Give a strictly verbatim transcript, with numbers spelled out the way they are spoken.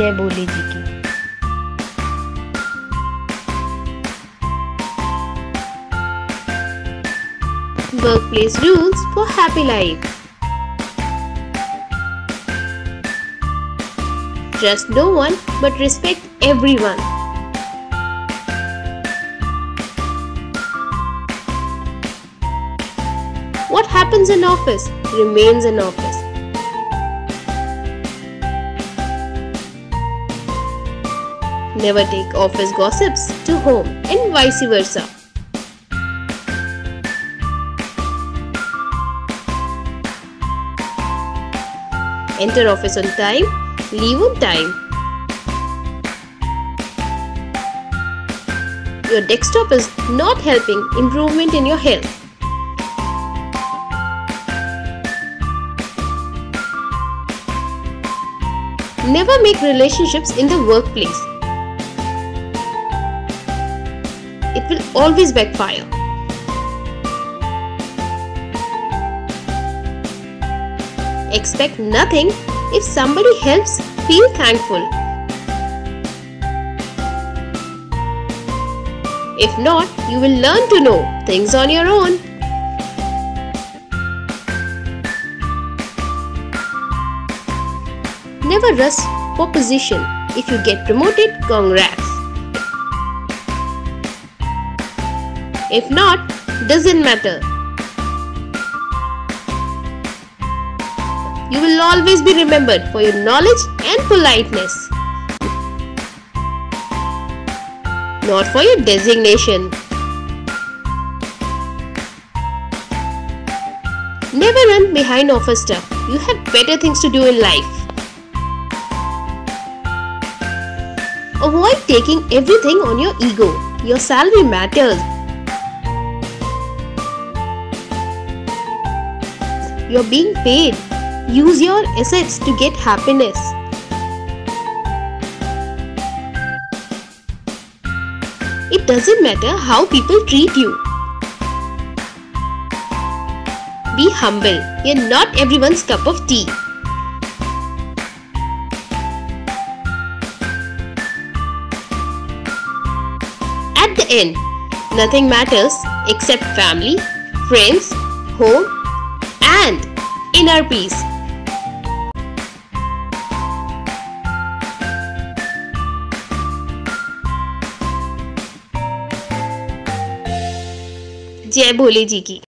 जय भोले जी की। Workplace rules for happy life. Trust no one but respect everyone. What happens in office remains in office. Never take office gossips to home and vice versa. Enter office on time, leave on time. Your desktop is not helping improvement in your health. Never make relationships in the workplace. It will always backfire. Expect nothing. If somebody helps, feel thankful. If not, you will learn to know things on your own. Never rush for position. If you get promoted, congrats. If not, doesn't matter. You will always be remembered for your knowledge and politeness, not for your designation. Never run behind office stuff. You have better things to do in life. Avoid taking everything on your ego. Your salary matters. You're being paid. Use your assets to get happiness. It doesn't matter how people treat you. Be humble. You're not everyone's cup of tea. At the end, nothing matters except family, friends, home, and inner peace. जय भोले जी की।